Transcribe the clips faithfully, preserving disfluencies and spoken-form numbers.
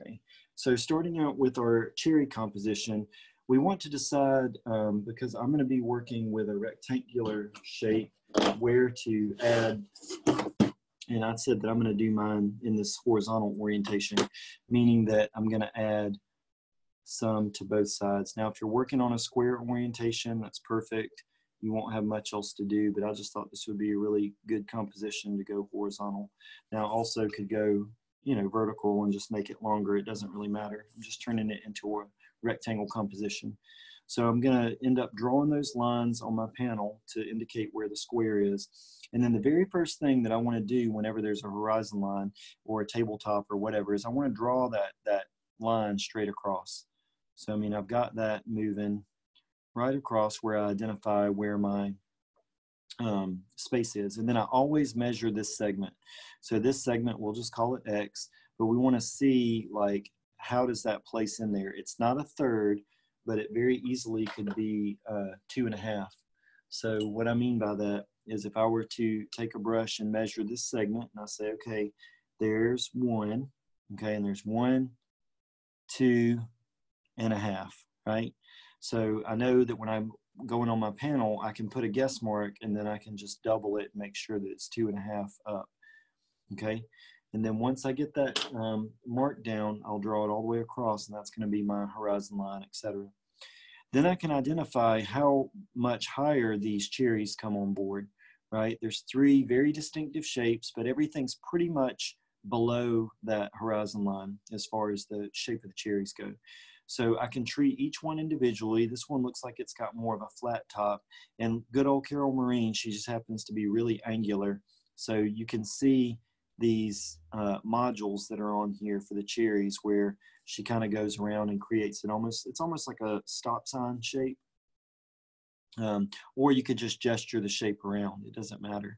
Okay, so starting out with our cherry composition, we want to decide, um, because I'm going to be working with a rectangular shape, where to add, and I said that I'm going to do mine in this horizontal orientation, meaning that I'm going to add some to both sides. Now, if you're working on a square orientation, that's perfect. You won't have much else to do, but I just thought this would be a really good composition to go horizontal. Now, also could go, you know, vertical and just make it longer. It doesn't really matter. I'm just turning it into a rectangle composition. So I'm going to end up drawing those lines on my panel to indicate where the square is. And then the very first thing that I want to do whenever there's a horizon line or a tabletop or whatever is I want to draw that, that line straight across. So, I mean, I've got that moving right across where I identify where my um, space is. And then I always measure this segment. So this segment, we'll just call it X, but we want to see, like, how does that place in there? It's not a third, but it very easily could be uh, two and a half. So what I mean by that is if I were to take a brush and measure this segment, and I say, okay, there's one, okay, and there's one, two, and a half, right? So I know that when I'm going on my panel, I can put a guess mark, and then I can just double it and make sure that it's two and a half up, okay? And then once I get that um, mark down, I'll draw it all the way across, and that's going to be my horizon line, et cetera. Then I can identify how much higher these cherries come on board, right? There's three very distinctive shapes, but everything's pretty much below that horizon line as far as the shape of the cherries go. So I can treat each one individually. This one looks like it's got more of a flat top, and good old Carol Marine, she just happens to be really angular. So you can see these uh, modules that are on here for the cherries where she kind of goes around and creates it almost, it's almost like a stop sign shape. Um, or you could just gesture the shape around, it doesn't matter.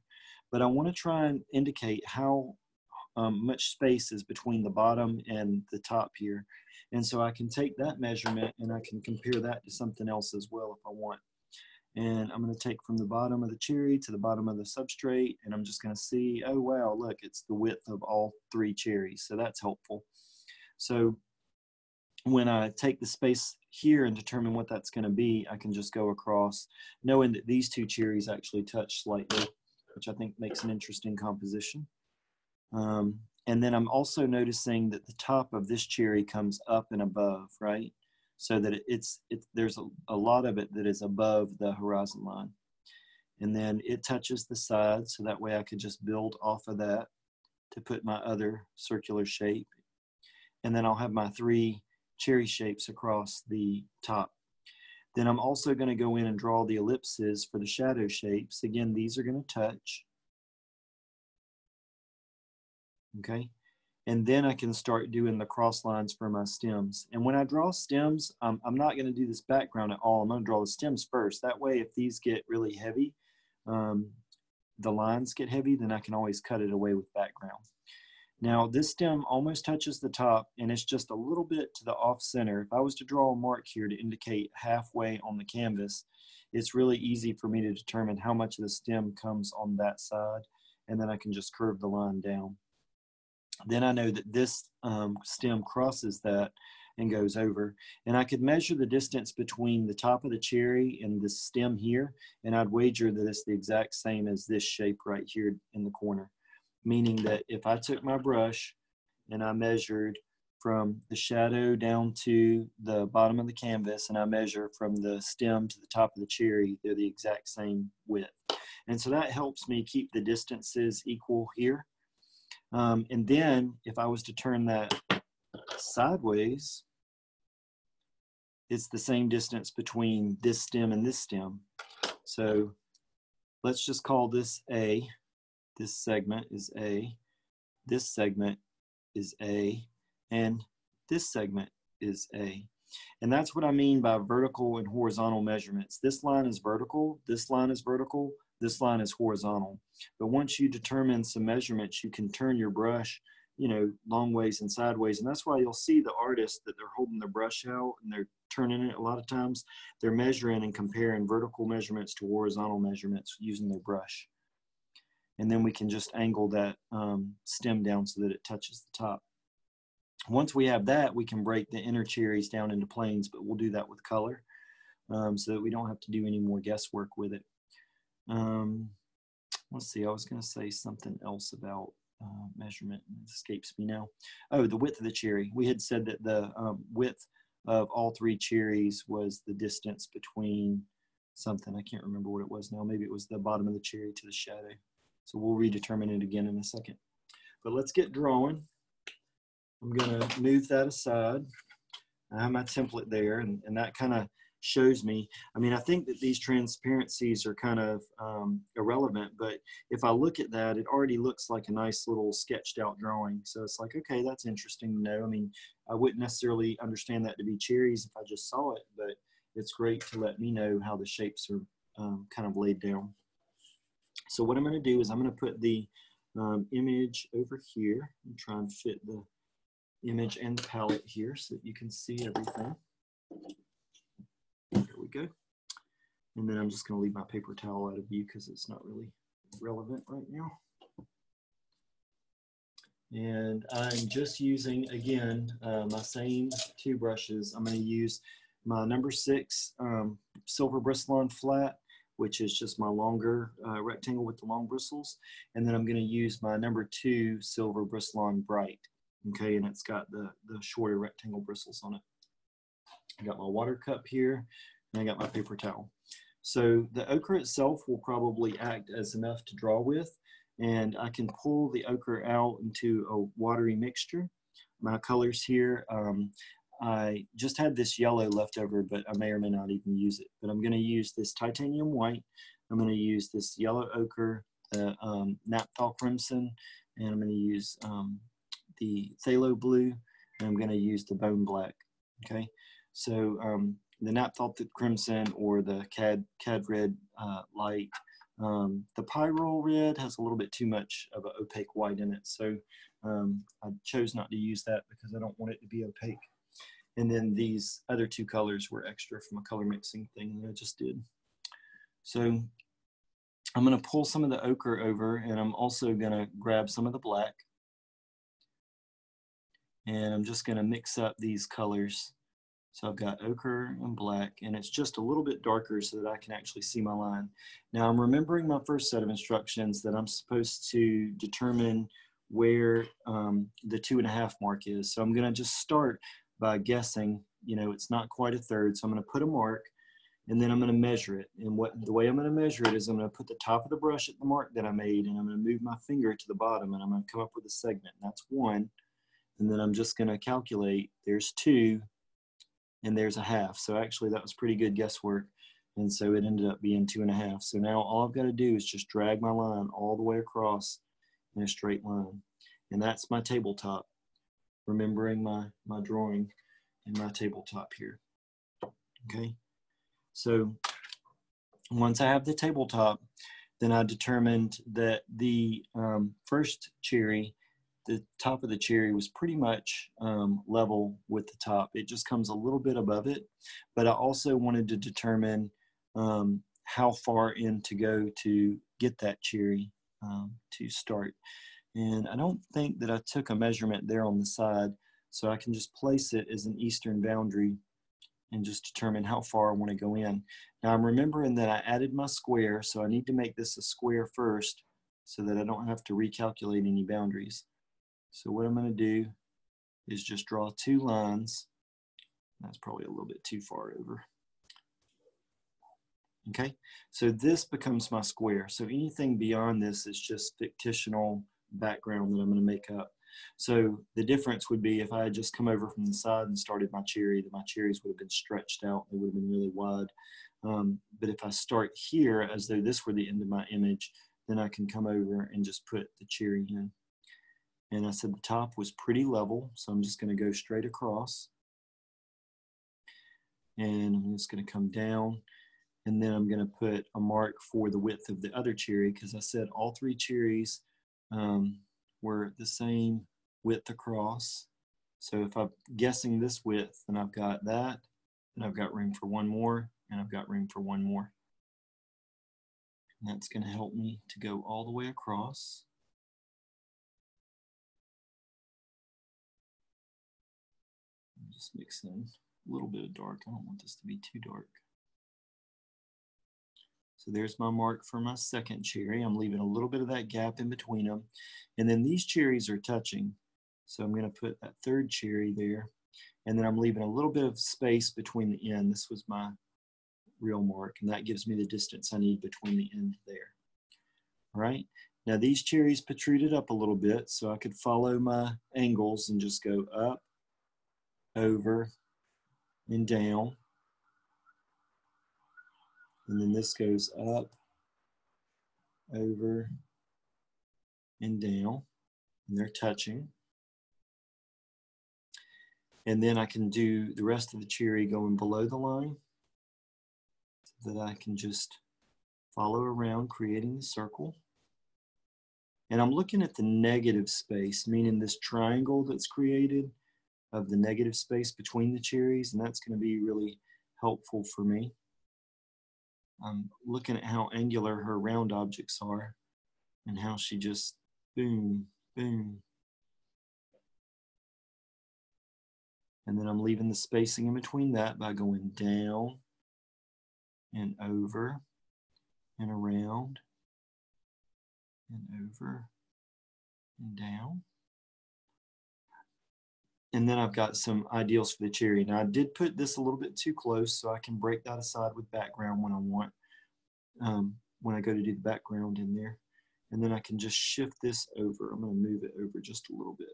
But I want to try and indicate how um, much space is between the bottom and the top here. And so I can take that measurement and I can compare that to something else as well if I want. And I'm going to take from the bottom of the cherry to the bottom of the substrate, and I'm just going to see, oh, wow, look, it's the width of all three cherries. So that's helpful. So when I take the space here and determine what that's going to be, I can just go across, knowing that these two cherries actually touch slightly, which I think makes an interesting composition. Um, and then I'm also noticing that the top of this cherry comes up and above, right? So that it's, it, there's a, a lot of it that is above the horizon line. And then it touches the side, so that way I could just build off of that to put my other circular shape. And then I'll have my three cherry shapes across the top. Then I'm also gonna go in and draw the ellipses for the shadow shapes. Again, these are gonna touch. Okay. And then I can start doing the cross lines for my stems. And when I draw stems, um, I'm not gonna do this background at all. I'm gonna draw the stems first. That way, if these get really heavy, um, the lines get heavy, then I can always cut it away with background. Now, this stem almost touches the top, and it's just a little bit to the off center. If I was to draw a mark here to indicate halfway on the canvas, it's really easy for me to determine how much of the stem comes on that side, and then I can just curve the line down. Then I know that this um, stem crosses that and goes over. And I could measure the distance between the top of the cherry and this stem here, and I'd wager that it's the exact same as this shape right here in the corner, meaning that if I took my brush and I measured from the shadow down to the bottom of the canvas, and I measure from the stem to the top of the cherry, they're the exact same width. And so that helps me keep the distances equal here. Um, and then if I was to turn that sideways, it's the same distance between this stem and this stem. So let's just call this A. This segment is A. This segment is A. And this segment is A. And that's what I mean by vertical and horizontal measurements. This line is vertical, this line is vertical, this line is horizontal. But once you determine some measurements, you can turn your brush, you know, long ways and sideways. And that's why you'll see the artists that they're holding their brush out and they're turning it a lot of times. They're measuring and comparing vertical measurements to horizontal measurements using their brush. And then we can just angle that um, stem down so that it touches the top. Once we have that, we can break the inner cherries down into planes, but we'll do that with color um, so that we don't have to do any more guesswork with it. Um, let's see, I was going to say something else about uh, measurement. It escapes me now. Oh, the width of the cherry. We had said that the um, width of all three cherries was the distance between something. I can't remember what it was now. Maybe it was the bottom of the cherry to the shadow. So we'll redetermine it again in a second. But let's get drawing. I'm going to move that aside. I have my template there, and, and that kind of shows me. I mean, I think that these transparencies are kind of um, irrelevant, but if I look at that, it already looks like a nice little sketched out drawing. So it's like, okay, that's interesting to know. I mean, I wouldn't necessarily understand that to be cherries if I just saw it, but it's great to let me know how the shapes are um, kind of laid down. So what I'm going to do is I'm going to put the um, image over here and try and fit the image and the palette here so that you can see everything. There we go. And then I'm just going to leave my paper towel out of view because it's not really relevant right now. And I'm just using, again, uh, my same two brushes. I'm going to use my number six um, silver Bristlon flat, which is just my longer uh, rectangle with the long bristles. And then I'm going to use my number two silver Bristlon bright. Okay, and it's got the, the shorter rectangle bristles on it. I got my water cup here, and I got my paper towel. So the ochre itself will probably act as enough to draw with, and I can pull the ochre out into a watery mixture. My colors here, um, I just had this yellow left over, but I may or may not even use it. But I'm going to use this titanium white, I'm going to use this yellow ochre, the um, naphthol crimson, and I'm going to use um, the phthalo blue, and I'm going to use the bone black. Okay, so um, the naphthol crimson or the cad cad red uh, light, um, the pyrrole red has a little bit too much of an opaque white in it, so um, I chose not to use that because I don't want it to be opaque. And then these other two colors were extra from a color mixing thing that I just did. So I'm going to pull some of the ochre over, and I'm also going to grab some of the black. And I'm just going to mix up these colors. So I've got ochre and black, and it's just a little bit darker so that I can actually see my line. Now I'm remembering my first set of instructions that I'm supposed to determine where um, the two and a half mark is. So I'm going to just start by guessing, you know, it's not quite a third. So I'm going to put a mark, and then I'm going to measure it. And what the way I'm going to measure it is I'm going to put the top of the brush at the mark that I made, and I'm going to move my finger to the bottom, and I'm going to come up with a segment. That's one. And then I'm just going to calculate, there's two, and there's a half. So actually that was pretty good guesswork, and so it ended up being two and a half. So now all I've got to do is just drag my line all the way across in a straight line. And that's my tabletop, remembering my, my drawing and my tabletop here. Okay, so once I have the tabletop, then I determined that the um, first cherry, the top of the cherry was pretty much um, level with the top. It just comes a little bit above it, but I also wanted to determine um, how far in to go to get that cherry um, to start. And I don't think that I took a measurement there on the side, so I can just place it as an eastern boundary and just determine how far I want to go in. Now I'm remembering that I added my square, so I need to make this a square first so that I don't have to recalculate any boundaries. So what I'm going to do is just draw two lines. That's probably a little bit too far over. Okay, so this becomes my square. So anything beyond this is just fictional background that I'm going to make up. So the difference would be if I had just come over from the side and started my cherry, then my cherries would have been stretched out. They would have been really wide. Um, but if I start here as though this were the end of my image, then I can come over and just put the cherry in. And I said the top was pretty level, so I'm just going to go straight across. And I'm just going to come down, and then I'm going to put a mark for the width of the other cherry, because I said all three cherries um, were the same width across. So if I'm guessing this width, then I've got that, and I've got room for one more, and I've got room for one more. And that's going to help me to go all the way across. just mix in a little bit of dark. I don't want this to be too dark. So there's my mark for my second cherry. I'm leaving a little bit of that gap in between them. And then these cherries are touching. So I'm gonna put that third cherry there. And then I'm leaving a little bit of space between the end. This was my real mark, and that gives me the distance I need between the end there. All right, now these cherries protruded up a little bit, so I could follow my angles and just go up, over, and down. And then this goes up, over, and down, and they're touching. And then I can do the rest of the cherry going below the line, so that I can just follow around, creating the circle. And I'm looking at the negative space, meaning this triangle that's created of the negative space between the cherries, and that's going to be really helpful for me. I'm looking at how angular her round objects are and how she just boom, boom. And then I'm leaving the spacing in between that by going down and over and around and over and down. And then I've got some ideals for the cherry. Now I did put this a little bit too close, so I can break that aside with background when I want, um, when I go to do the background in there. And then I can just shift this over. I'm gonna move it over just a little bit.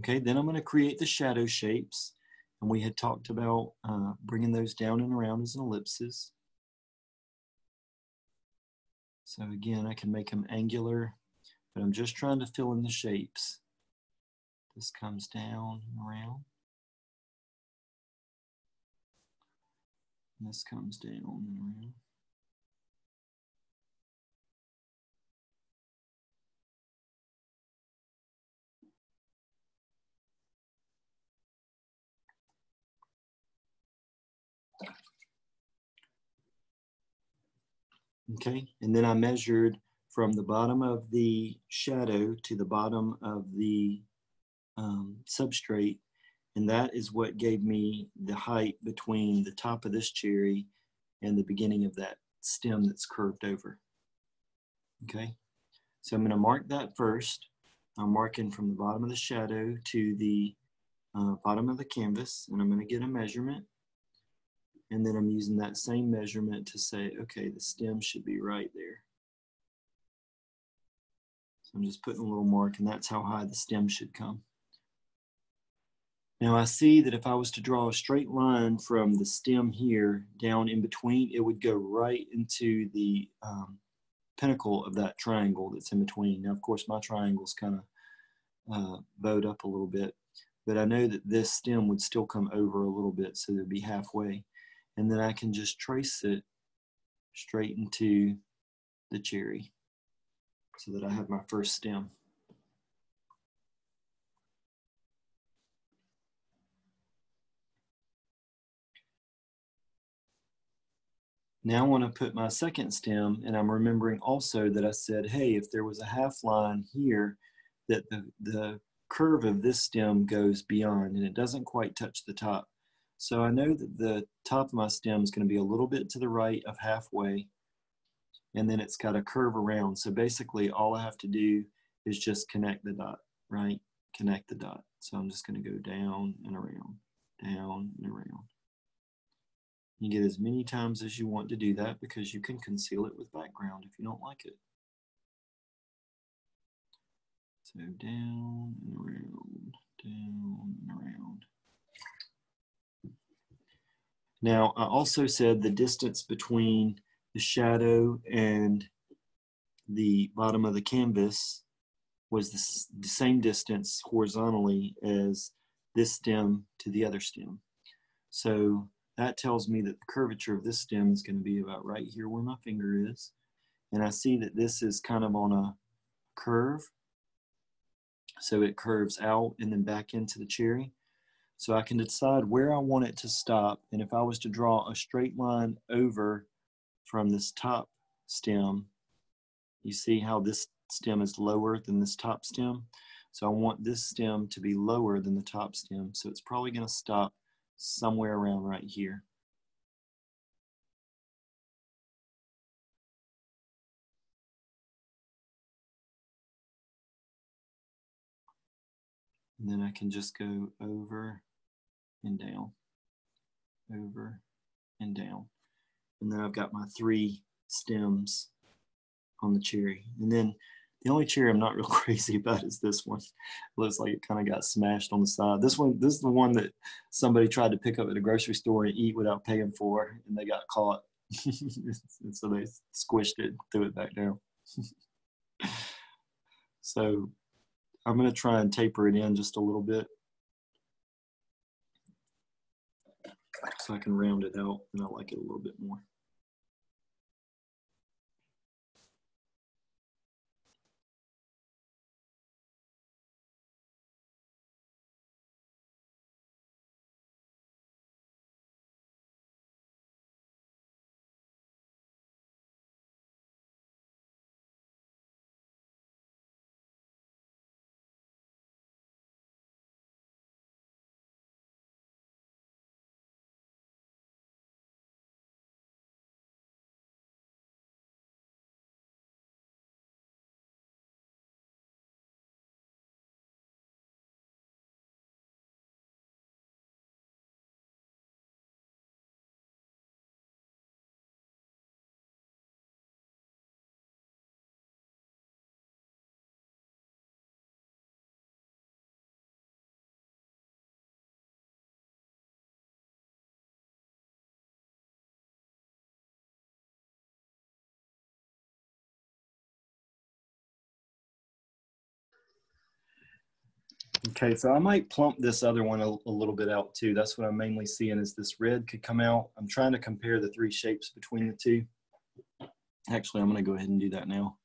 Okay, then I'm gonna create the shadow shapes. And we had talked about uh, bringing those down and around as ellipses. So again, I can make them angular, but I'm just trying to fill in the shapes. This comes down and around. And this comes down and around. Okay, and then I measured from the bottom of the shadow to the bottom of the um, substrate, and that is what gave me the height between the top of this cherry and the beginning of that stem that's curved over. Okay, so I'm going to mark that first. I'm marking from the bottom of the shadow to the uh, bottom of the canvas, and I'm going to get a measurement. And then I'm using that same measurement to say, okay, the stem should be right there. So I'm just putting a little mark, and that's how high the stem should come. Now I see that if I was to draw a straight line from the stem here down in between, it would go right into the um, pinnacle of that triangle that's in between. Now, of course, my triangle's kind of uh, bowed up a little bit, but I know that this stem would still come over a little bit, so it would be halfway. And then I can just trace it straight into the cherry so that I have my first stem. Now I want to put my second stem, and I'm remembering also that I said, hey, if there was a half line here, that the, the curve of this stem goes beyond and it doesn't quite touch the top. So I know that the top of my stem is going to be a little bit to the right of halfway, and then it's got a curve around. So basically all I have to do is just connect the dot, right? Connect the dot. So I'm just going to go down and around, down and around. You get as many times as you want to do that, because you can conceal it with background if you don't like it. So down and around, down and around. Now, I also said the distance between the shadow and the bottom of the canvas was the, the same distance horizontally as this stem to the other stem. So that tells me that the curvature of this stem is going to be about right here where my finger is. And I see that this is kind of on a curve. So it curves out and then back into the cherry. So I can decide where I want it to stop. And if I was to draw a straight line over from this top stem, you see how this stem is lower than this top stem. So I want this stem to be lower than the top stem. So it's probably going to stop somewhere around right here. And then I can just go over and down, over and down. And then I've got my three stems on the cherry. And then the only cherry I'm not real crazy about is this one. It looks like it kind of got smashed on the side. This one, this is the one that somebody tried to pick up at a grocery store and eat without paying for, and they got caught. And so they squished it, threw it back down. So I'm going to try and taper it in just a little bit so I can round it out, and I like it a little bit more. Okay, so I might plump this other one a, a little bit out too. That's what I'm mainly seeing is this red could come out. I'm trying to compare the three shapes between the two. Actually, I'm going to go ahead and do that now.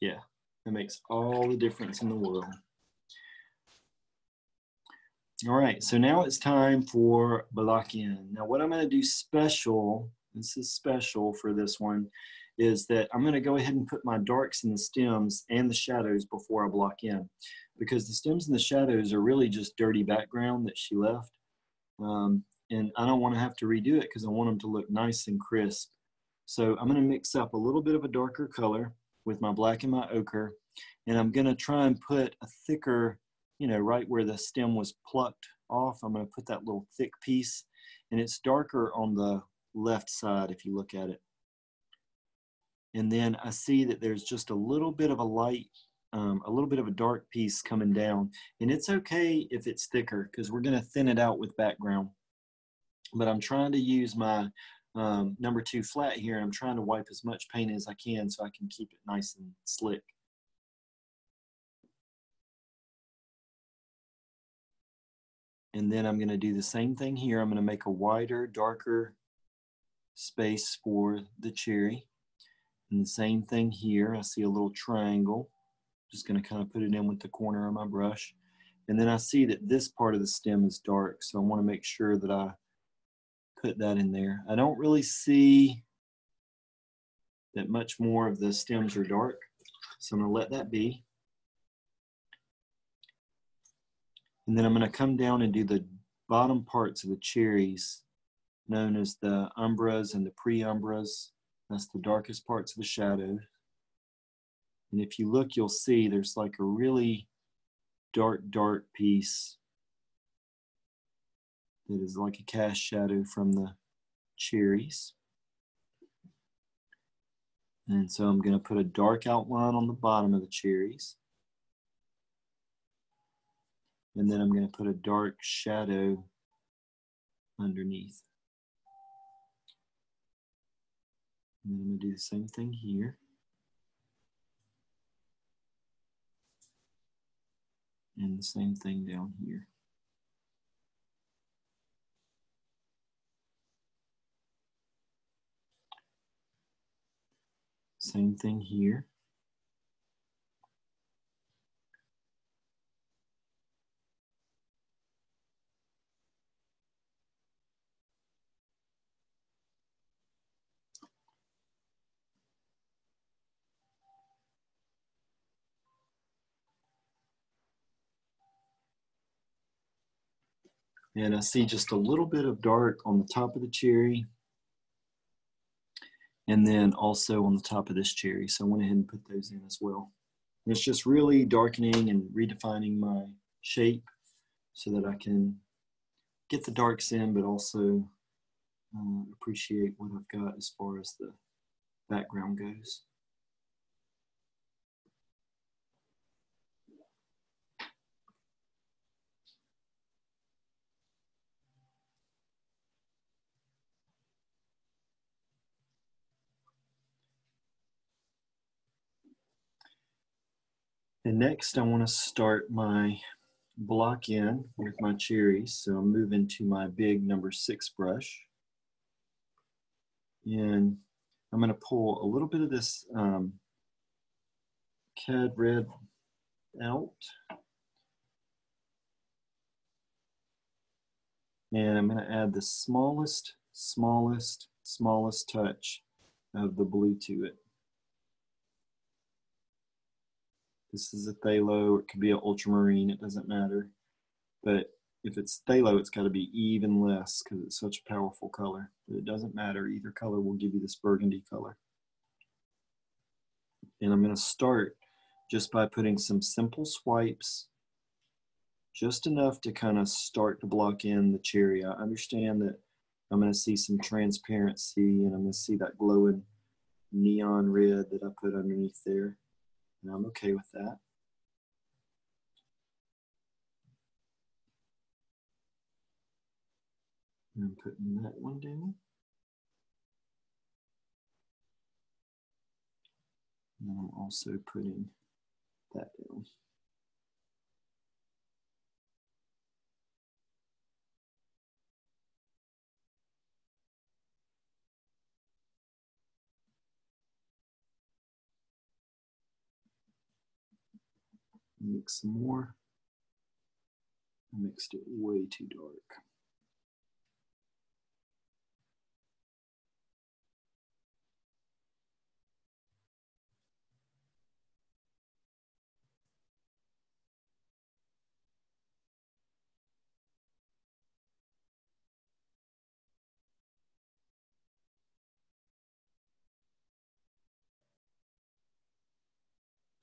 Yeah, that makes all the difference in the world. All right, so now it's time for Balakian. Now what I'm going to do special, this is special for this one, is that I'm going to go ahead and put my darks in the stems and the shadows before I block in, because the stems and the shadows are really just dirty background that she left. Um, and I don't want to have to redo it because I want them to look nice and crisp. So I'm going to mix up a little bit of a darker color with my black and my ochre, and I'm going to try and put a thicker, you know, right where the stem was plucked off, I'm going to put that little thick piece, and it's darker on the left side if you look at it. And then I see that there's just a little bit of a light, um, a little bit of a dark piece coming down, and it's okay if it's thicker because we're going to thin it out with background. But I'm trying to use my um, number two flat here, and I'm trying to wipe as much paint as I can so I can keep it nice and slick. And then I'm going to do the same thing here. I'm going to make a wider, darker space for the cherry. And the same thing here. I see a little triangle. Just going to kind of put it in with the corner of my brush. And then I see that this part of the stem is dark, so I want to make sure that I put that in there. I don't really see that much more of the stems are dark, so I'm going to let that be. And then I'm going to come down and do the bottom parts of the cherries, known as the umbras and the pre-umbras. That's the darkest parts of the shadow. And if you look, you'll see there's like a really dark, dark piece that is like a cast shadow from the cherries. And so I'm going to put a dark outline on the bottom of the cherries. And then I'm going to put a dark shadow underneath. And then I'm going to do the same thing here. And the same thing down here. Same thing here. And I see just a little bit of dark on the top of the cherry, and then also on the top of this cherry. So I went ahead and put those in as well. And it's just really darkening and redefining my shape so that I can get the darks in, but also uh, appreciate what I've got as far as the background goes. And next I want to start my block in with my cherries. So I'm moving to my big number six brush. And I'm going to pull a little bit of this um, cad red out. And I'm going to add the smallest, smallest, smallest touch of the blue to it. This is a phthalo, it could be an ultramarine, it doesn't matter. But if it's phthalo, it's got to be even less because it's such a powerful color. But it doesn't matter, either color will give you this burgundy color. And I'm going to start just by putting some simple swipes, just enough to kind of start to block in the cherry. I understand that I'm going to see some transparency and I'm going to see that glowing neon red that I put underneath there. And I'm okay with that. And I'm putting that one down. And I'm also putting that down. Mix some more. I mixed it way too dark.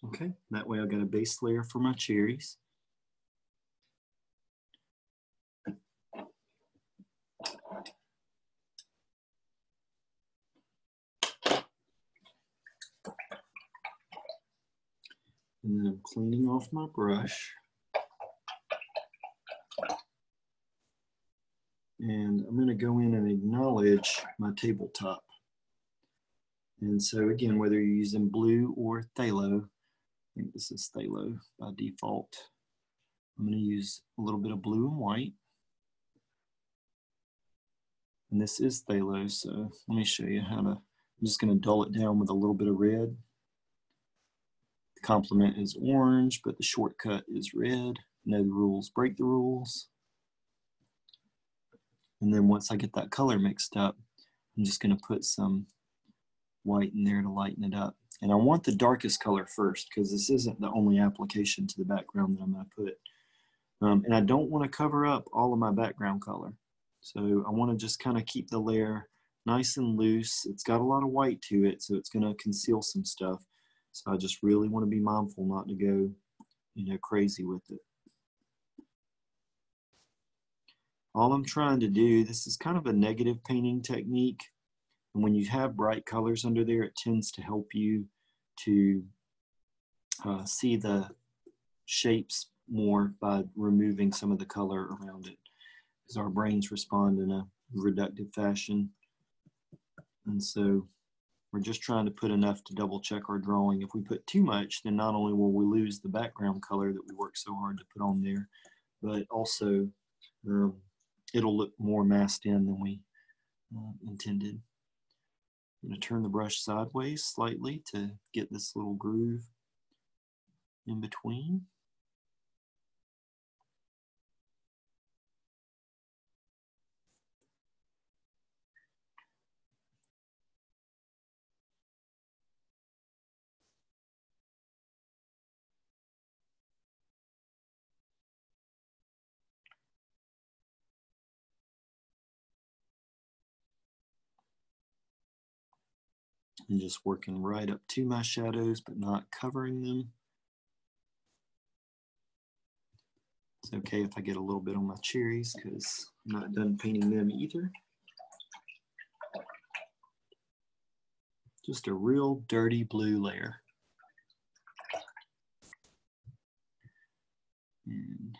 Okay, that way I've got a base layer for my cherries. And then I'm cleaning off my brush. And I'm going to go in and acknowledge my tabletop. And so again, whether you're using blue or phthalo, I think this is phthalo by default. I'm going to use a little bit of blue and white. And this is phthalo, so let me show you how to, I'm just going to dull it down with a little bit of red. The complement is orange, but the shortcut is red. Know the rules, break the rules. And then once I get that color mixed up, I'm just going to put some white in there to lighten it up. And I want the darkest color first because this isn't the only application to the background that I'm going to put. Um, and I don't want to cover up all of my background color. So I want to just kind of keep the layer nice and loose. It's got a lot of white to it, so it's going to conceal some stuff. So I just really want to be mindful not to go, you know, crazy with it. All I'm trying to do, this is kind of a negative painting technique. And when you have bright colors under there, it tends to help you to uh, see the shapes more by removing some of the color around it, because our brains respond in a reductive fashion. And so we're just trying to put enough to double check our drawing. If we put too much, then not only will we lose the background color that we work so hard to put on there, but also um, it'll look more masked in than we uh, intended. I'm going to turn the brush sideways slightly to get this little groove in between. and just working right up to my shadows, but not covering them. It's okay if I get a little bit on my cherries because I'm not done painting them either. Just a real dirty blue layer. And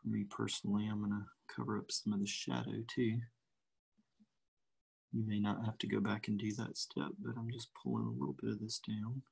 for me personally, I'm gonna cover up some of the shadow too. You may not have to go back and do that step, but I'm just pulling a little bit of this down.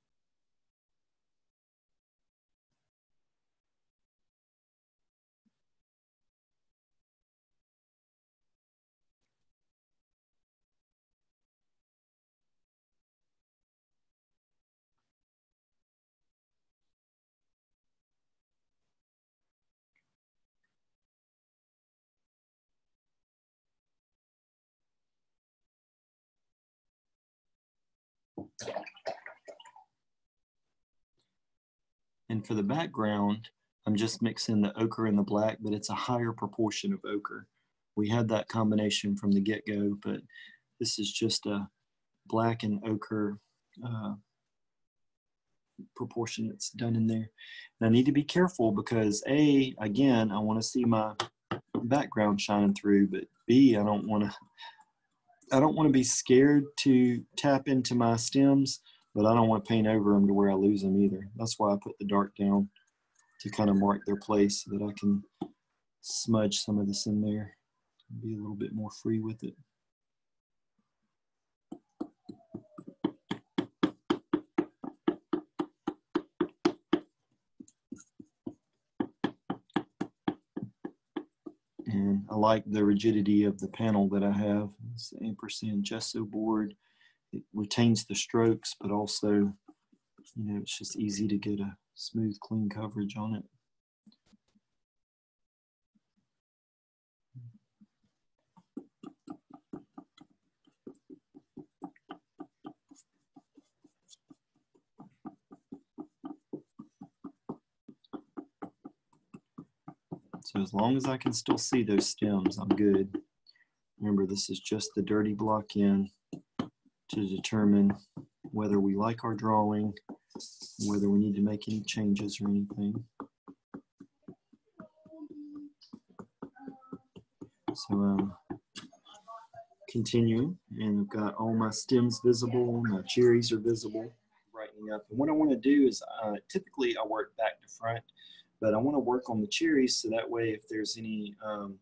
And for the background, I'm just mixing the ochre and the black, but it's a higher proportion of ochre. We had that combination from the get-go, but this is just a black and ochre uh, proportion that's done in there. And I need to be careful because A, again, I want to see my background shine through, but B, I don't want to I don't want to be scared to tap into my stems, but I don't want to paint over them to where I lose them either. That's why I put the dark down to kind of mark their place so that I can smudge some of this in there and be a little bit more free with it. And I like the rigidity of the panel that I have. It's the ampersand Gessobord. It retains the strokes, but also, you know, it's just easy to get a smooth, clean coverage on it. So as long as I can still see those stems, I'm good. Remember, this is just the dirty block in to determine whether we like our drawing, whether we need to make any changes or anything. So um, continuing, and I've got all my stems visible, my cherries are visible, brightening up. And what I want to do is uh, typically I work back to front, but I want to work on the cherries so that way if there's any um,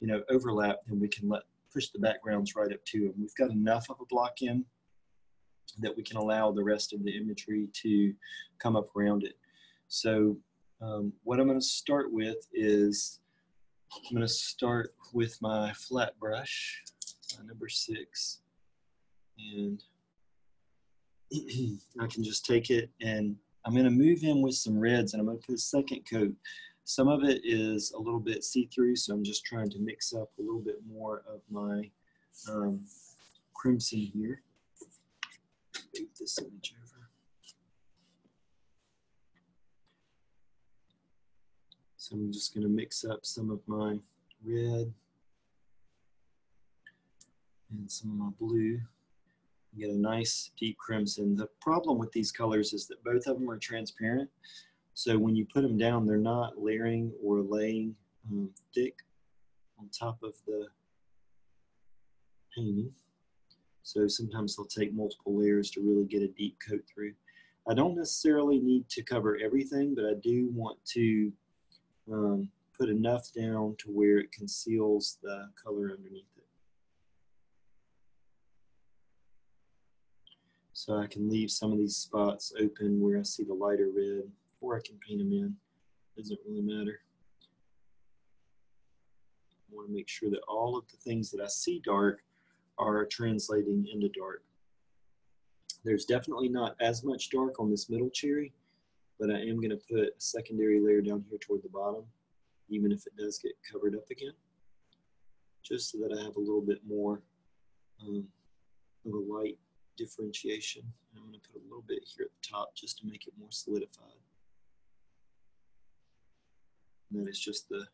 you know, overlap, then we can let push the backgrounds right up to them. We've got enough of a block in that we can allow the rest of the imagery to come up around it. So um, what I'm going to start with is I'm going to start with my flat brush, my number six, and I can just take it and I'm going to move in with some reds and I'm going to put a second coat. Some of it is a little bit see-through, so I'm just trying to mix up a little bit more of my um, crimson here. Move this image over. So I'm just going to mix up some of my red and some of my blue. Get a nice deep crimson. The problem with these colors is that both of them are transparent. So when you put them down, they're not layering or laying um, thick on top of the painting. So sometimes they'll take multiple layers to really get a deep coat through. I don't necessarily need to cover everything, but I do want to um, put enough down to where it conceals the color underneath it. So I can leave some of these spots open where I see the lighter red, or I can paint them in. It doesn't really matter. I want to make sure that all of the things that I see dark are translating into dark. There's definitely not as much dark on this middle cherry, but I am going to put a secondary layer down here toward the bottom, even if it does get covered up again, just so that I have a little bit more um, of a light differentiation. I'm going to put a little bit here at the top just to make it more solidified. And that is just the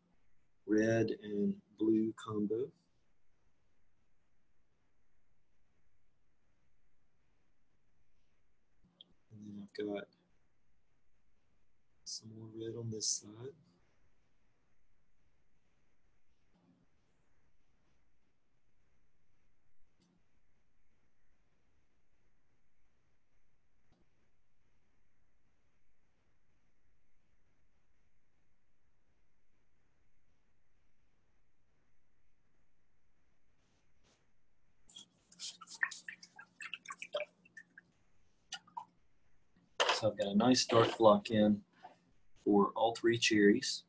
red and blue combo. And then I've got some more red on this side. So I've got a nice dark block in for all three cherries.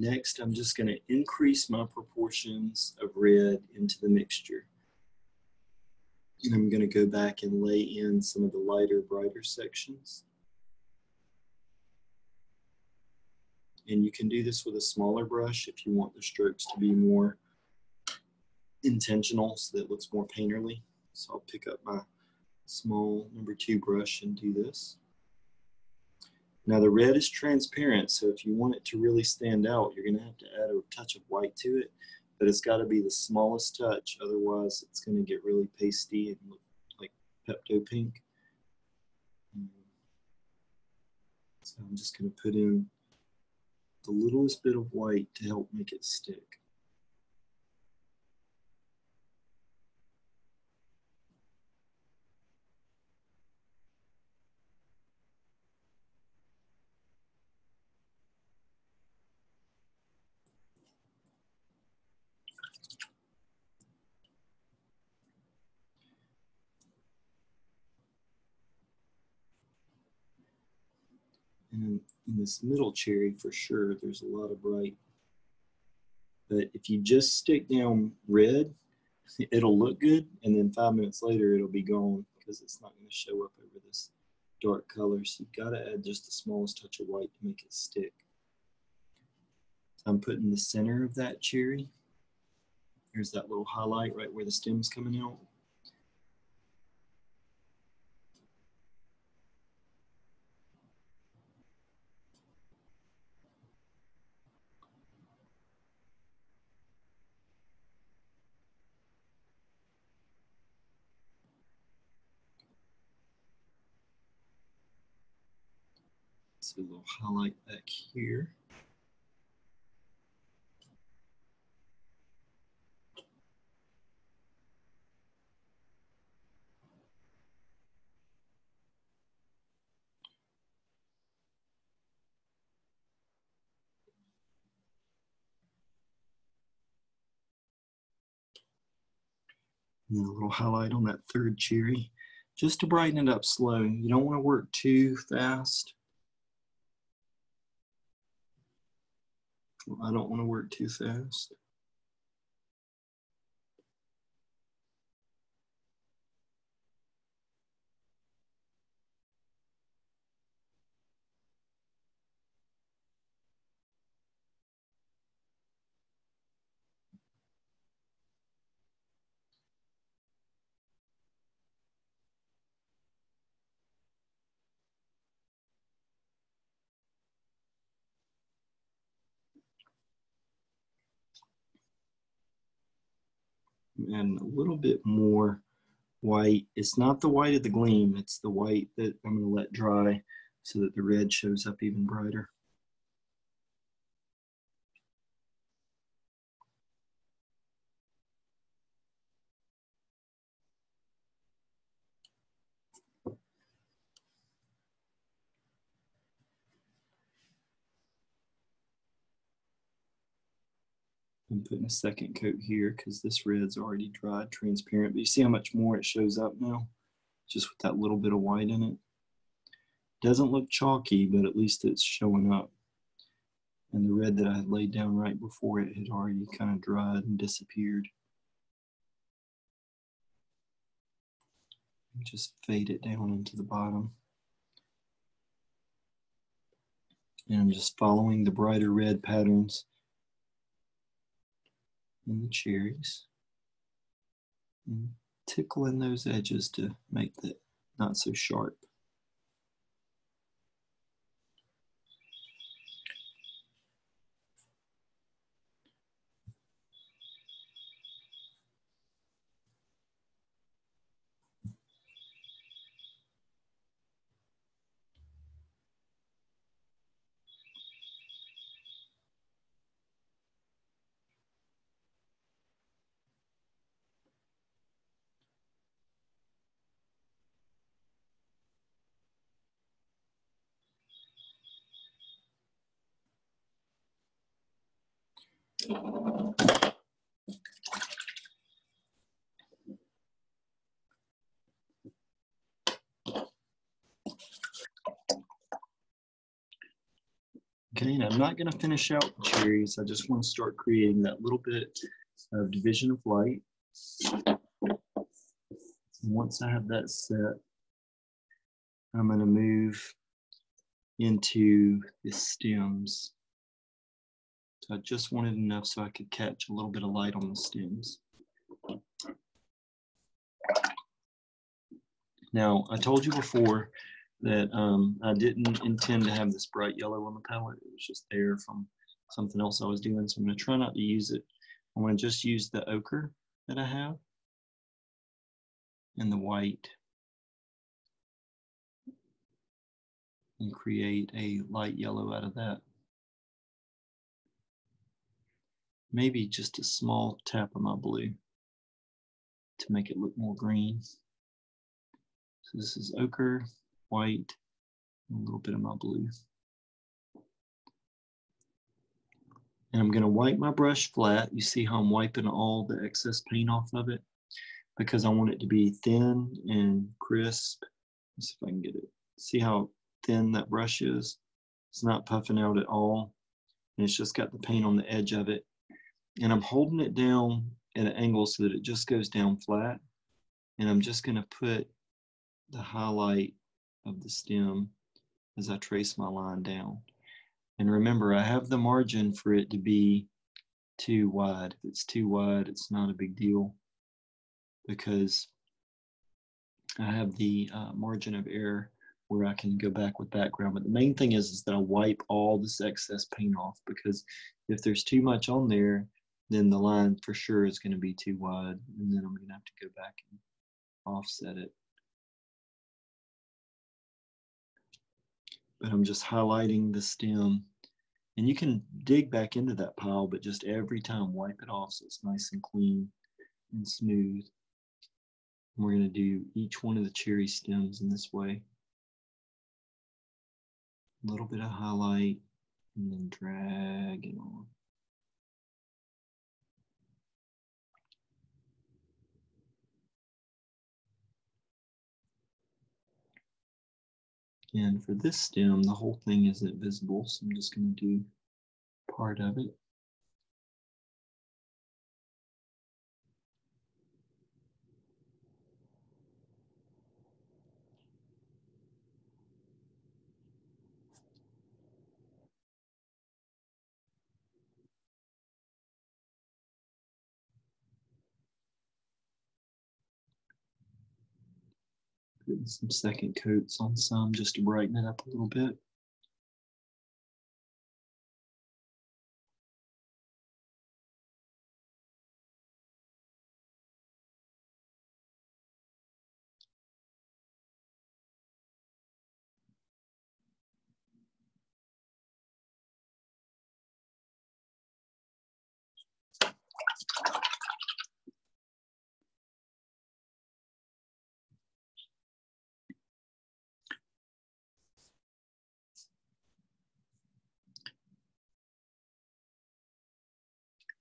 Next, I'm just going to increase my proportions of red into the mixture. And I'm going to go back and lay in some of the lighter, brighter sections. And you can do this with a smaller brush if you want the strokes to be more intentional so that it looks more painterly. So I'll pick up my small number two brush and do this. Now the red is transparent, so if you want it to really stand out, you're gonna have to add a touch of white to it, but it's gotta be the smallest touch, otherwise it's gonna get really pasty and look like Pepto pink. So I'm just gonna put in the littlest bit of white to help make it stick. And in this middle cherry, for sure, there's a lot of bright. But if you just stick down red, it'll look good. And then five minutes later, it'll be gone because it's not going to show up over this dark color. So you've got to add just the smallest touch of white to make it stick. I'm putting the center of that cherry. There's that little highlight right where the stem's coming out. A little highlight back here. And a little highlight on that third cherry, just to brighten it up slow. You don't want to work too fast. I don't want to work too fast. And a little bit more white. It's not the white of the gleam, it's the white that I'm going to let dry so that the red shows up even brighter. I'm putting a second coat here because this red's already dried, transparent. But you see how much more it shows up now? Just with that little bit of white in it. Doesn't look chalky, but at least it's showing up. And the red that I had laid down right before it had already kind of dried and disappeared. Just fade it down into the bottom. And I'm just following the brighter red patterns in the cherries. and tickling those edges to make that not so sharp. Okay, and I'm not going to finish out the cherries. I just want to start creating that little bit of division of light. Once I have that set, I'm going to move into the stems. So I just wanted enough so I could catch a little bit of light on the stems. Now, I told you before that um, I didn't intend to have this bright yellow on the palette. It was just there from something else I was doing, so I'm going to try not to use it. I'm going to just use the ochre that I have and the white and create a light yellow out of that. Maybe just a small tap of my blue to make it look more green. So this is ochre, white, and a little bit of my blue. And I'm going to wipe my brush flat. You see how I'm wiping all the excess paint off of it because I want it to be thin and crisp. Let's see if I can get it. See how thin that brush is? It's not puffing out at all. And it's just got the paint on the edge of it. And I'm holding it down at an angle so that it just goes down flat. And I'm just going to put the highlight of the stem as I trace my line down. And remember, I have the margin for it to be too wide. If it's too wide, it's not a big deal because I have the uh, margin of error where I can go back with background. But the main thing is, is that I wipe all this excess paint off because if there's too much on there, then the line for sure is going to be too wide. And then I'm going to have to go back and offset it. But I'm just highlighting the stem. And you can dig back into that pile, but just every time wipe it off so it's nice and clean and smooth. And we're going to do each one of the cherry stems in this way. A little bit of highlight and then drag it on. And for this stem, the whole thing isn't visible, so I'm just going to do part of it. Putting some second coats on some just to brighten it up a little bit.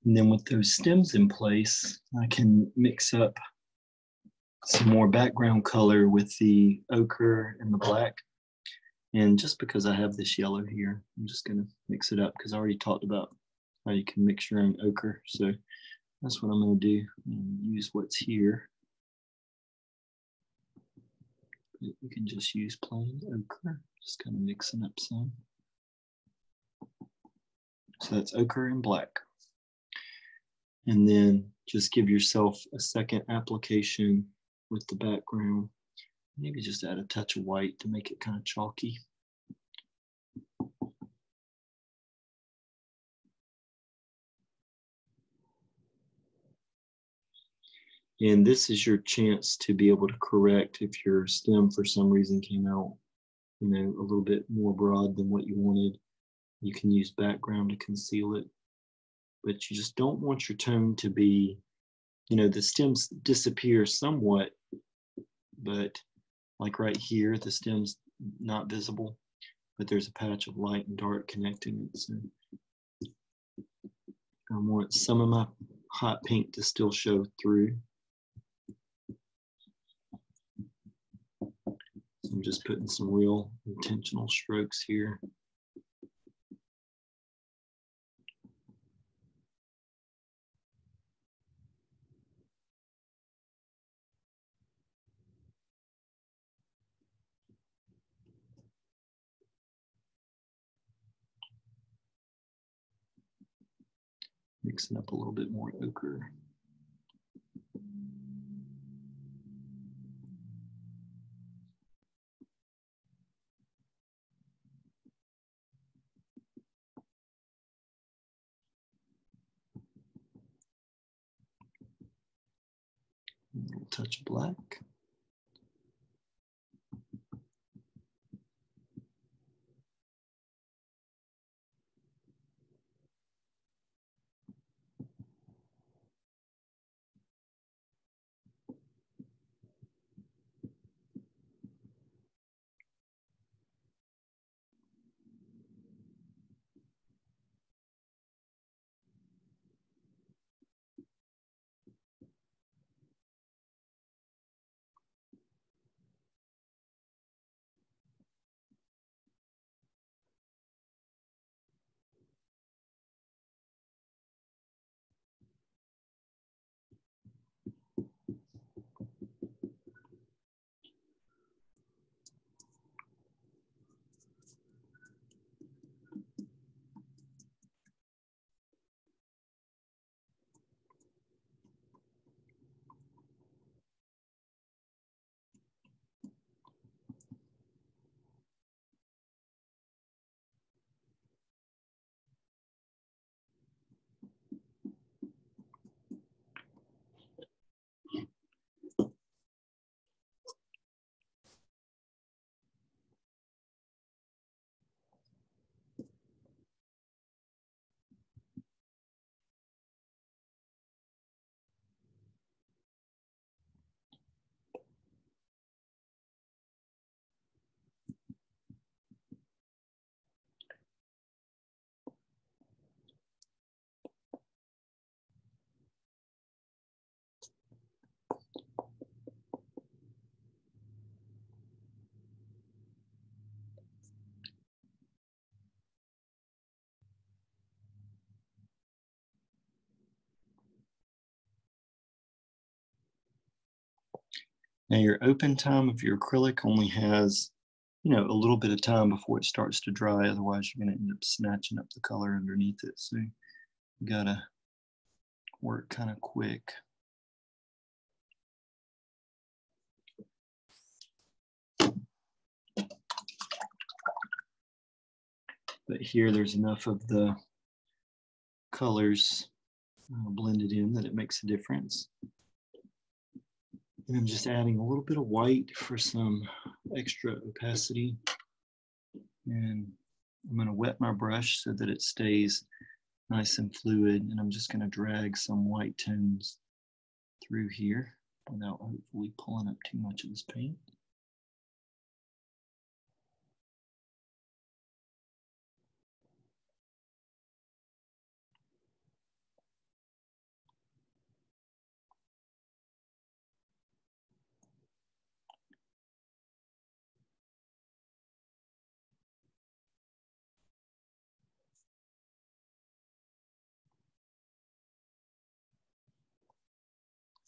And then with those stems in place, I can mix up some more background color with the ochre and the black. And just because I have this yellow here, I'm just going to mix it up because I already talked about how you can mix your own ochre. So that's what I'm going to do. I'm gonna use what's here. You can just use plain ochre, just kind of mixing up some. So that's ochre and black. and then just give yourself a second application with the background. Maybe just add a touch of white to make it kind of chalky. And this is your chance to be able to correct if your stem for some reason came out, you know, a little bit more broad than what you wanted. You can use background to conceal it, but you just don't want your tone to be, you know, the stems disappear somewhat, but like right here, the stem's not visible, but there's a patch of light and dark connecting it. So I want some of my hot pink to still show through. I'm just putting some real intentional strokes here. Mixing up a little bit more ochre. Touch black. Now your open time of your acrylic only has, you know, a little bit of time before it starts to dry. Otherwise, you're going to end up snatching up the color underneath it. So you gotta work kind of quick. But here, there's enough of the colors uh, blended in that it makes a difference. And I'm just adding a little bit of white for some extra opacity. And I'm going to wet my brush so that it stays nice and fluid. And I'm just going to drag some white tones through here without hopefully pulling up too much of this paint.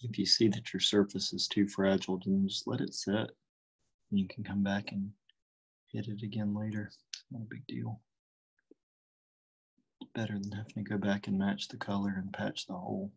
If you see that your surface is too fragile, then just let it set. And you can come back and hit it again later. It's not a big deal. look better than having to go back and match the color and patch the hole.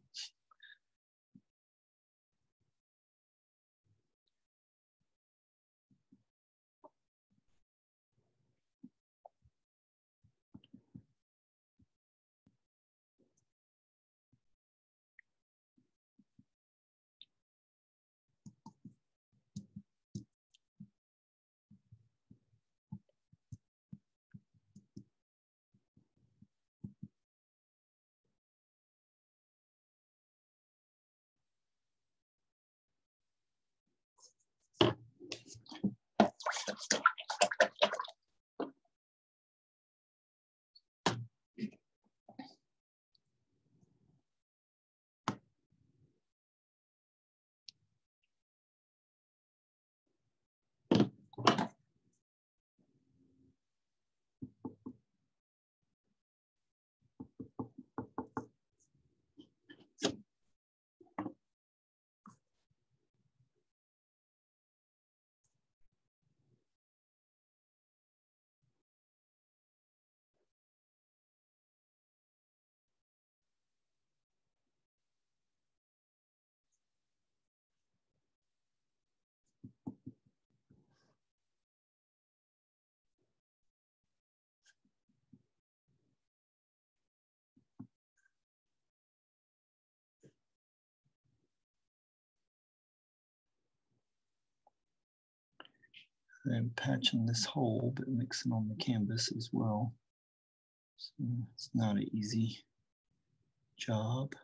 I'm patching this hole, but mixing on the canvas as well. So it's not an easy job.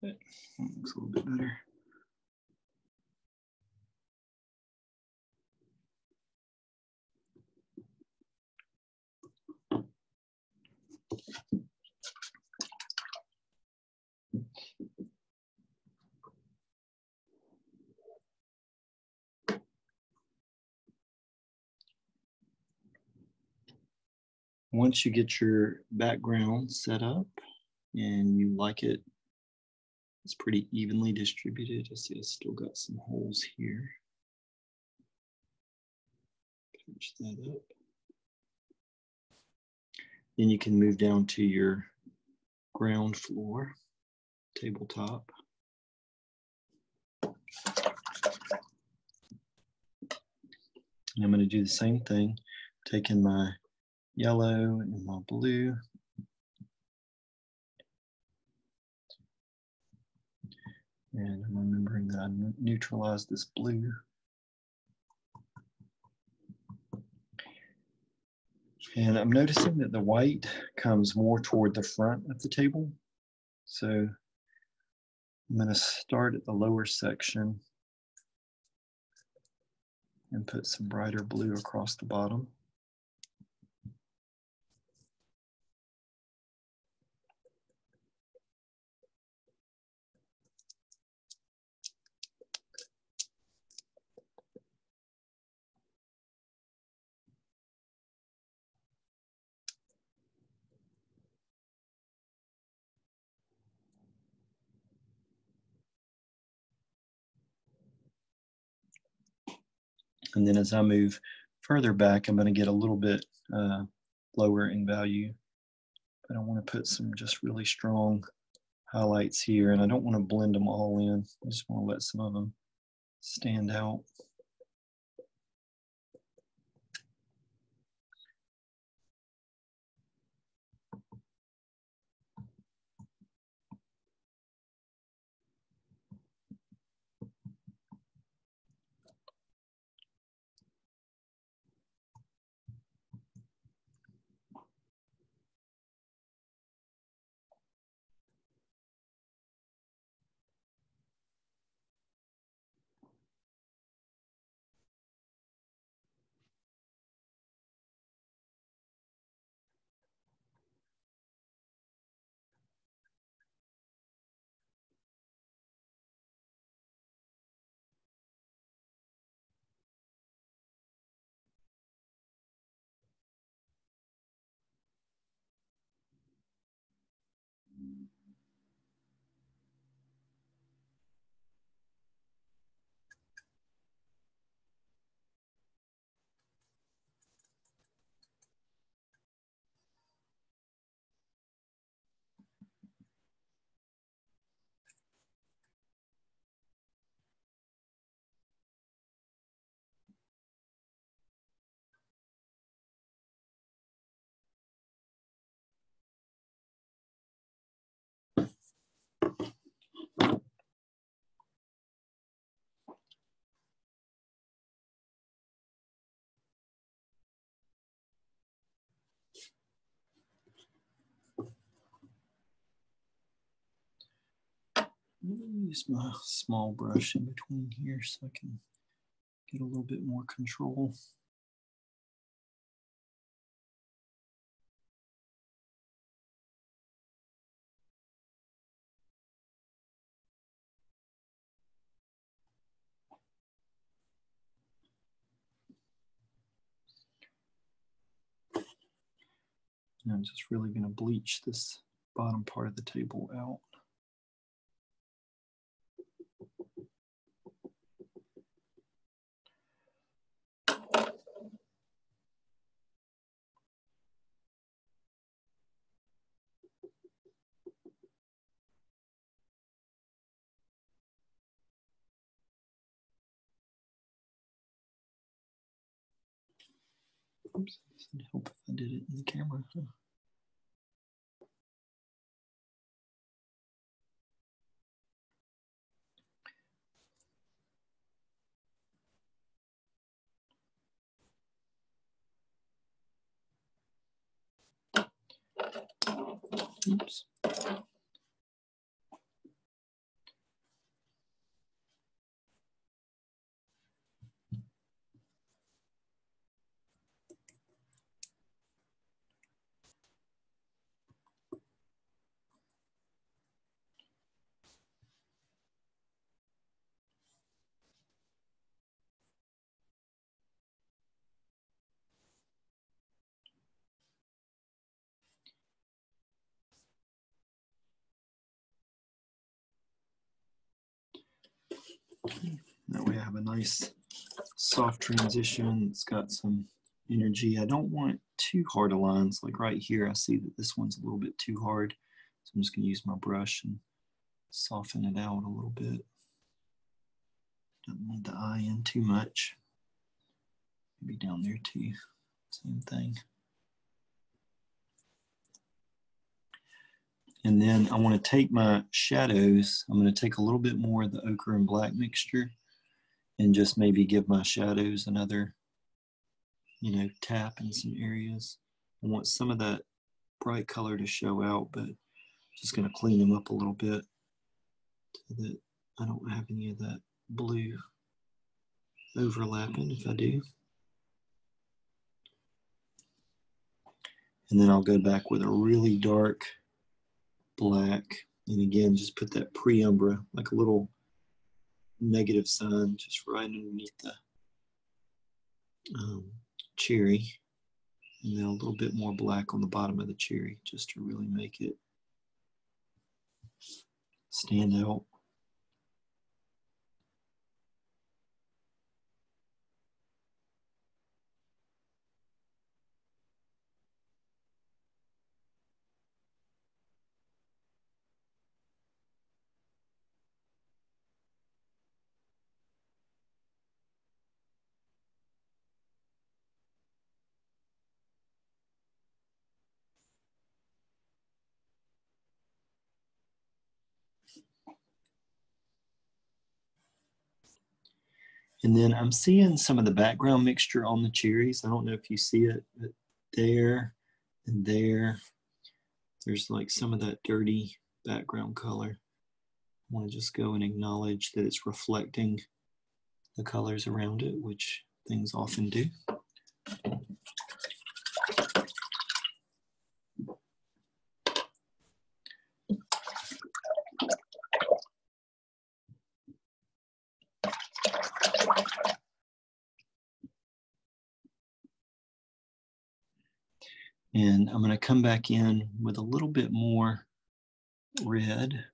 But that looks a little bit better. Once you get your background set up and you like it, it's pretty evenly distributed. I see I still got some holes here. Patch that up. Then you can move down to your ground floor, tabletop. And I'm going to do the same thing, taking my yellow and my blue. And I'm remembering that I neutralized this blue. And I'm noticing that the white comes more toward the front of the table. So I'm going to start at the lower section and put some brighter blue across the bottom. And then as I move further back, I'm going to get a little bit uh, lower in value. But I want to put some just really strong highlights here. And I don't want to blend them all in. I just want to let some of them stand out. I'm going to use my small brush in between here so I can get a little bit more control. And I'm just really going to bleach this bottom part of the table out. Oops, this didn't help if I did it in the camera, huh? Oops. That way I have a nice soft transition. It's got some energy. I don't want too hard of lines. Like right here, I see that this one's a little bit too hard. So I'm just going to use my brush and soften it out a little bit. Don't want the eye in too much. Maybe down there too. Same thing. And then I want to take my shadows, I'm going to take a little bit more of the ochre and black mixture and just maybe give my shadows another, you know, tap in some areas. I want some of that bright color to show out, but I'm just going to clean them up a little bit so that I don't have any of that blue overlapping if I do. And then I'll go back with a really dark black, and again, just put that pre-umbra, like a little negative sign, just right underneath the um, cherry, and then a little bit more black on the bottom of the cherry, just to really make it stand out. And then I'm seeing some of the background mixture on the cherries. I don't know if you see it, but there and there. There's like some of that dirty background color. I want to just go and acknowledge that it's reflecting the colors around it, which things often do. And I'm going to come back in with a little bit more red.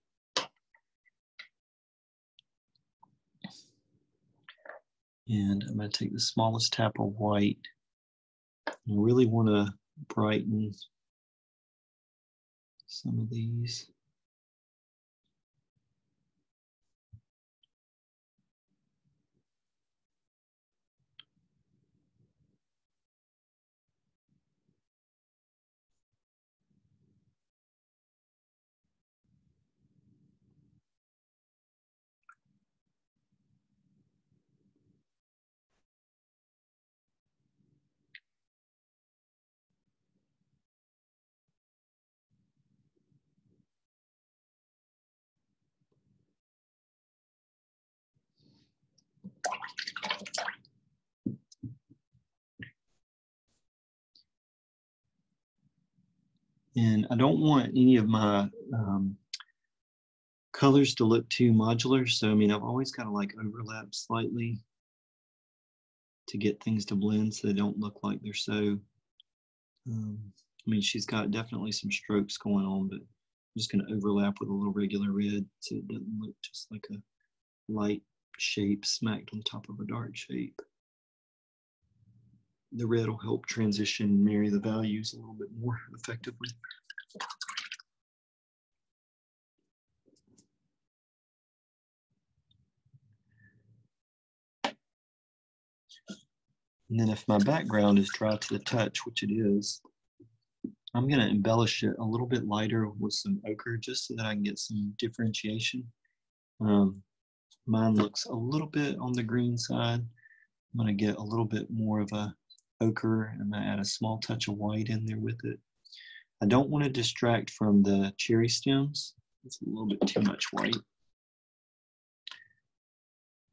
And I'm going to take the smallest tap of white. I really want to brighten some of these. I don't want any of my um, colors to look too modular. So, I mean, I've always got to like overlap slightly to get things to blend so they don't look like they're so, um, I mean, she's got definitely some strokes going on, but I'm just going to overlap with a little regular red so it doesn't look just like a light shape smacked on top of a dark shape. The red will help transition, marry the values a little bit more effectively. And then if my background is dry to the touch, which it is, I'm going to embellish it a little bit lighter with some ochre just so that I can get some differentiation. Um, mine looks a little bit on the green side. I'm going to get a little bit more of a ochre and I add a small touch of white in there with it. I don't want to distract from the cherry stems. It's a little bit too much white.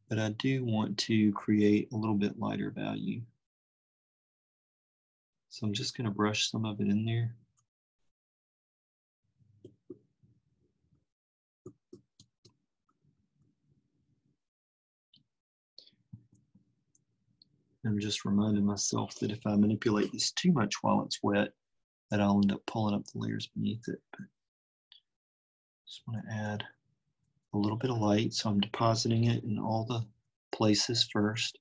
But I do want to create a little bit lighter value. So I'm just going to brush some of it in there. I'm just reminding myself that if I manipulate this too much while it's wet, that I'll end up pulling up the layers beneath it. But just want to add a little bit of light, so I'm depositing it in all the places first.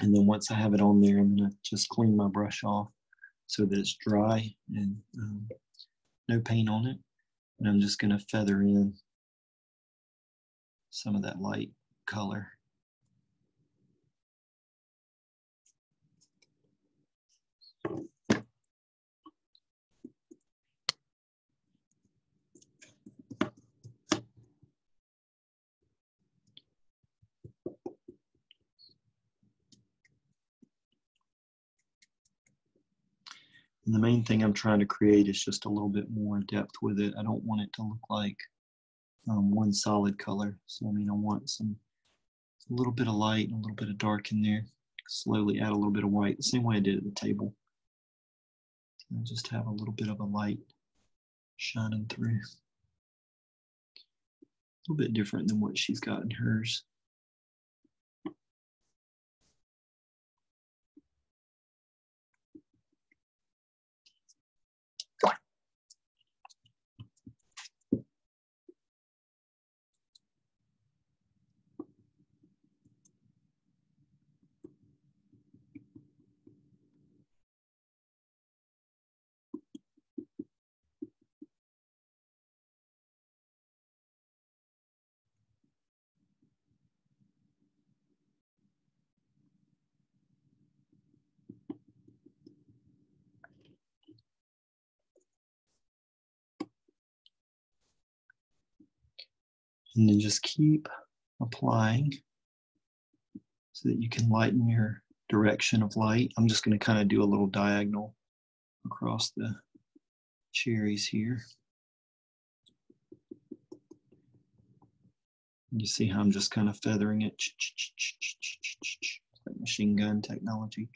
And then once I have it on there, I'm going to just clean my brush off so that it's dry and um, no paint on it. And I'm just going to feather in some of that light color. And the main thing I'm trying to create is just a little bit more depth with it. I don't want it to look like um, one solid color. So I mean, I want some a little bit of light and a little bit of dark in there. Slowly add a little bit of white, the same way I did at the table. And just have a little bit of a light shining through. A little bit different than what she's got in hers. And then just keep applying so that you can lighten your direction of light. I'm just going to kind of do a little diagonal across the cherries here. You see how I'm just kind of feathering it, like machine gun technology.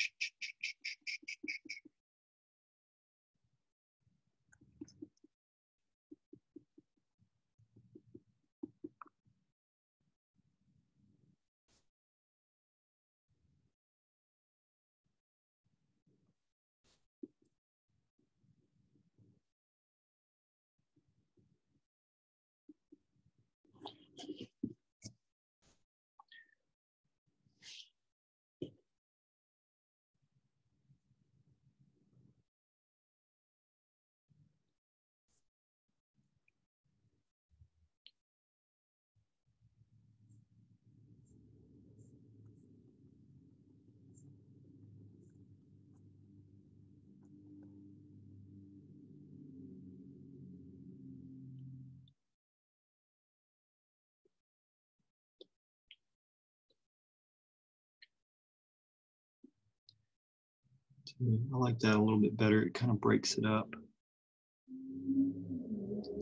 I like that a little bit better. It kind of breaks it up.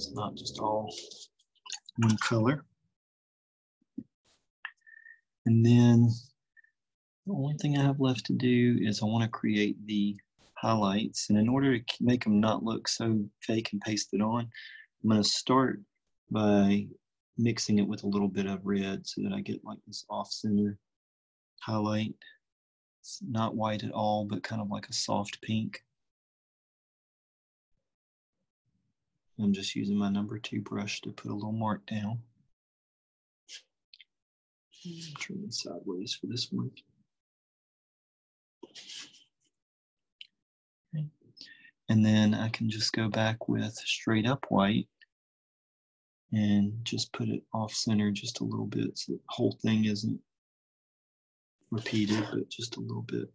It's not just all one color. And then the only thing I have left to do is I want to create the highlights. And in order to make them not look so fake and pasted on, I'm going to start by mixing it with a little bit of red so that I get like this off-center highlight. It's not white at all, but kind of like a soft pink. I'm just using my number two brush to put a little mark down. Turn it sideways for this one. Okay. And then I can just go back with straight up white and just put it off center just a little bit so the whole thing isn't repeated, but just a little bit.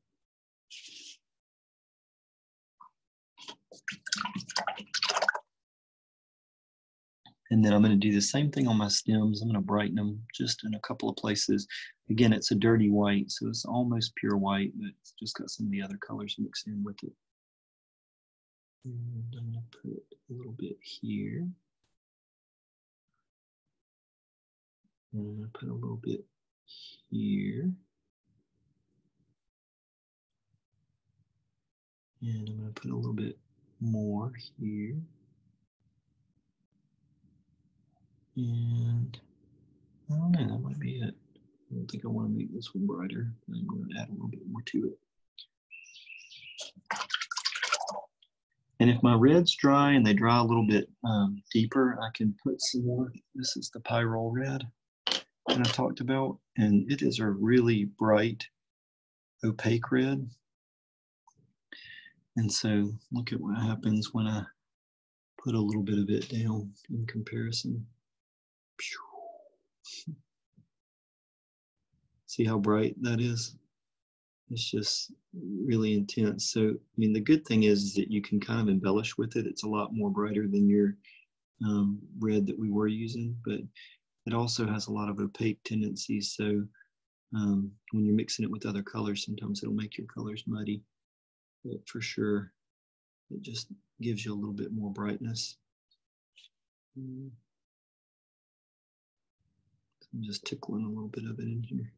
And then I'm going to do the same thing on my stems. I'm going to brighten them just in a couple of places. Again, it's a dirty white, so it's almost pure white, but it's just got some of the other colors mixed in with it. And I'm going to put a little bit here. And I'm going to put a little bit here. And I'm going to put a little bit more here. And I don't know, that might be it. I don't think I want to make this one brighter. I'm going to add a little bit more to it. And if my reds dry and they dry a little bit um, deeper, I can put some more. This is the Pyrrole Red that I talked about. And it is a really bright, opaque red. And so look at what happens when I put a little bit of it down in comparison. See how bright that is? It's just really intense. So, I mean, the good thing is, is that you can kind of embellish with it. It's a lot more brighter than your um, red that we were using, but it also has a lot of opaque tendencies. So um, when you're mixing it with other colors, sometimes it'll make your colors muddy. But for sure, it just gives you a little bit more brightness. Mm. I'm just tickling a little bit of it in here.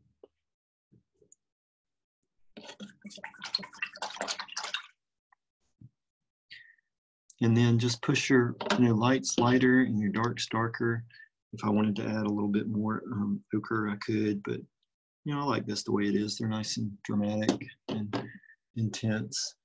And then just push your you know, lights lighter and your darks darker. If I wanted to add a little bit more um, ochre, I could, but you know, I like this the way it is. They're nice and dramatic and intense.